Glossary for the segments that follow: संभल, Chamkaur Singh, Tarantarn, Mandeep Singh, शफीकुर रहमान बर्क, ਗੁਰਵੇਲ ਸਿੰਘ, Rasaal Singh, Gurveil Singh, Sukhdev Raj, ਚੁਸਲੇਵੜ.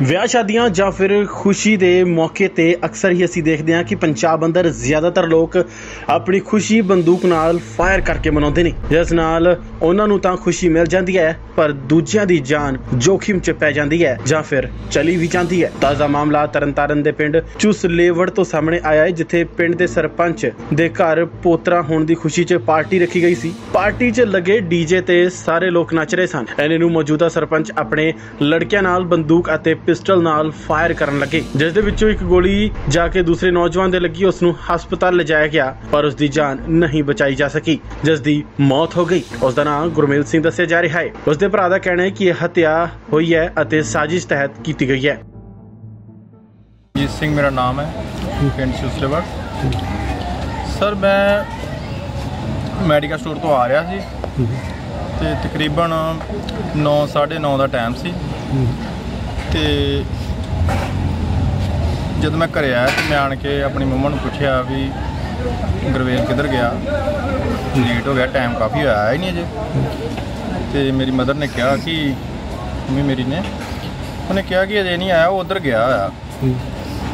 ਵਿਆਹ शादियां ਜਾਂ ਫਿਰ खुशी के मौके पर अक्सर ही ਅਸੀਂ देखते हैं कि पंजाब अंदर ज़्यादातर लोग अपनी खुशी बंदूक नाल फायर करके ਮਨਾਉਂਦੇ ਨੇ, जिस ਨਾਲ ਉਹਨਾਂ ਨੂੰ ਤਾਂ खुशी मिल जाती है पर दूजिਆਂ ਦੀ जान जोखिम च पै जाती है ਜਾਂ ਫਿਰ चली भी जाती है। ताज़ा मामला तरनताਰਨ ਦੇ ਪਿੰਡ ਚੁਸਲੇਵੜ ਤੋਂ ਸਾਹਮਣੇ ਆਇਆ ਹੈ, ਜਿੱਥੇ ਪਿੰਡ ਦੇ ਸਰਪੰਚ ਦੇ ਘਰ ਪੋਤਰਾ ਹੋਣ ਦੀ ਖੁਸ਼ੀ 'ਚ ਪਾਰਟੀ ਰੱਖੀ ਗਈ ਸੀ। ਪਾਰਟੀ 'ਚ ਲੱਗੇ ਡੀਜੇ ਤੇ सारे लोग ਨੱਚ ਰਹੇ ਸਨ। ਇਹਨੇ ਨੂੰ ਮੌਜੂਦਾ ਸਰਪੰਚ अपने ਲੜਕਿਆਂ ਨਾਲ बंदूक ਅਤੇ पिस्टल नाल फायर करन लगे, जिस दे विचों एक गोली जाके दूसरे नौजवान दे लगी। उसनू हस्पताल ले जाया गया पर उसकी जान नहीं बचाई जा सकी, जिस दी मौत हो गई। उसका नाम गुरमेल सिंह दस्सिया जा रहा है। उसके भरा का कहना है कि यह हत्या हुई है अते साजिश तहत की गई है। जी सिंह मेरा नाम है, पिंड सुसलेवड़। सर मैं मेडिकल स्टोर तो आ रहा सी ते तकरीबन 9:30 का टाइम सी। जब मैं घर आया तो मैं आन के अपनी मम्मा ने पूछा भी गुरवेल किधर गया, लेट हो गया, टाइम काफ़ी होया ही नहीं अजे। तो मेरी मदर ने कहा कि मम्मी मेरी ने उन्हें कहा कि अजे नहीं आया, वो उधर गया होया।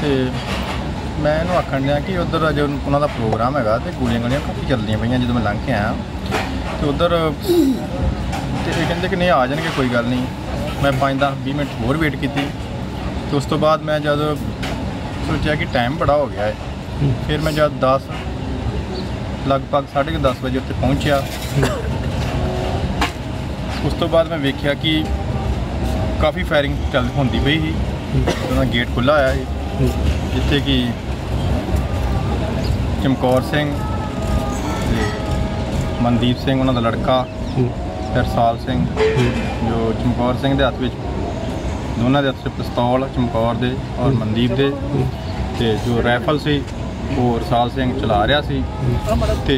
तो मैं इन्होंने आखन दिया कि उधर अजे उन्होंने प्रोग्राम है, तो गोलियां गोलियां काफ़ी चलदियां पईयां जदों मैं लंघ के आया। तो उधर कहते कि नहीं आ जाएंगे, कोई गल नहीं। मैं 5-10-20 मिनट होर वेट की। तो उस तो बाद मैं जब सोचा कि टाइम बड़ा हो गया है, फिर मैं जब 10 लगभग 10:30 बजे उत्तर पहुँचा। उस तो बाद मैं वेख्या कि काफ़ी फायरिंग चल होंदी पई ही। तो गेट खुला आया है जिथे कि चमकौर सिंह, मनदीप सिंह उन्होंने लड़का, रसाल सिंह जो चमकौर सिंह के हाथ में, दोनों के हाथ में पिस्तौल चमकौर दे और मनदीप दे, ते जो राइफल से वो रसाल सिंह चला रहा सी। ते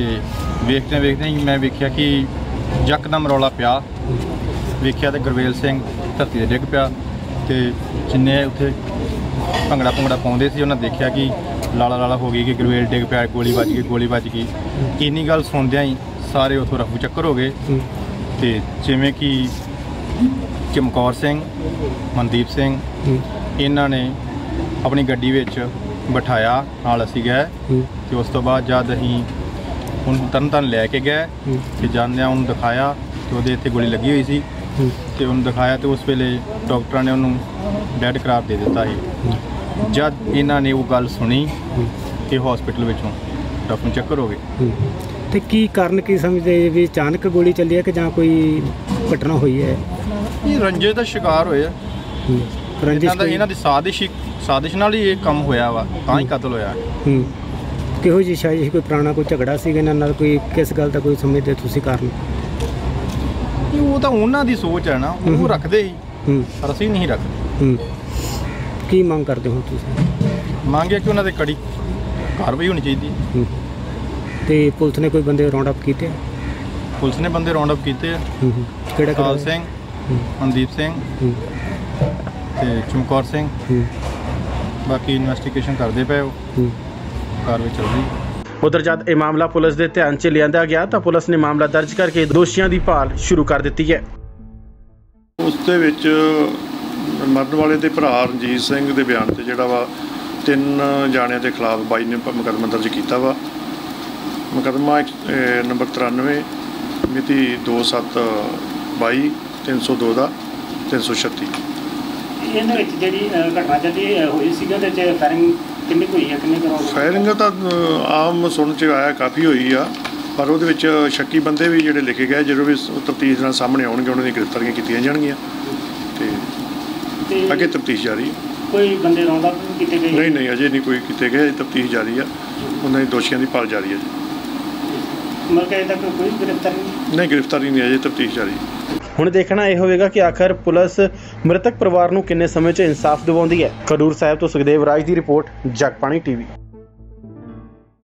वेखदे वेखदे ही मैं वेख्या कि यकदम रौला पिया। वेख्या तो गुरवेल सिंह धरती ते डिग पिया। तो जिन्ने उत्थे भंगड़ा भुंगड़ा पाउंदे सी उन्हें देखा कि लाला लाला हो गई कि गुरवेल डिग पिया, गोली बज गई, गोली बज गई। इन्नी गल सुनदिया ही सारे उत्थों रफू चक्कर हो गए। तो जिमें कि चमकौर सिंह, मनदीप सिंह इन्होंने अपनी गड्डी बिठाया, नाल असी गए। तो उस तो बाद जब अहीं उन्हें तरनतारन लैके गए तो जांदियां उन्हें दिखाया तो उहदे इत्थे गोली लगी हुई सी। तो उन्हें दिखाया तो उस वेले डॉक्टर ने उन्होंने डैड करार दे दिता है। जब इन्होंने वो गल सुनी तो हॉस्पिटल विचों डॉक्टर चक्कर हो गए। तो की कारण की समझते भी अचानक गोली चली है कि जां कोई घटना हुई है? ये रंजे का शिकार होया, इन्हां दी साजिश नाल ही ये काम होया वा, तां ही कतल होया। किहो जी साजिश, कोई पुराना कोई झगड़ा सी इन्हां नाल, कोई किस गल दा कोई समझदे तुसीं कारण? वो तो उन्हां दी सोच है ना, वो रखदे ही पर असीं नहीं रखदे। की मंग करदे हो तुसीं? मंग है कि उन्हां ते कड़ी कार्रवाई होनी चाहिए। तो पुलिस ने कोई बंदे राउंड अप किए? पुलिस ने बंदे राउंड अप किए। काला सिंह, मनदीप सिंह, चमकौर सिंह, बाकी इन्वेस्टिगेशन करते पे कार्रवाई चल रही। उधर जब यह मामला पुलिस के ध्यान च लिया गया तो पुलिस ने मामला दर्ज करके दोषियों की भाल शुरू कर दी है। उसके मरने वाले के भरा रणजीत सिंह के बयान से जोड़ा वा 3 जणियां के खिलाफ 22 ने मुकदमा दर्ज किया वा। मुकदमा नंबर 93 मिति 27/22 302 का 336। फायरिंग तो आम सुन च आया काफ़ी हुई आ, पर वो शक्की बंदे भी जोड़े लिखे गए, जो भी तफ्तीश नाल सामने आने उन्होंने गिरफ्तारियां की जाएंगियां। तो अगे तफ्तीश जारी है। कोई बंदे रौंदा किते गए? नहीं नहीं, अजे नहीं कोई किते गए, तफ्तीश जारी है, उन्होंने दोषियों की भाल जारी है। नहीं, गिरफ्तारी नहीं है, तफ्तीश जारी। हुण देखना यह होगा कि आखिर पुलिस मृतक परिवार नूं किन्ने समय च इंसाफ दिवाउंदी है। खडूर साहिब तो सुखदेव राज की रिपोर्ट, जगबाणी टीवी।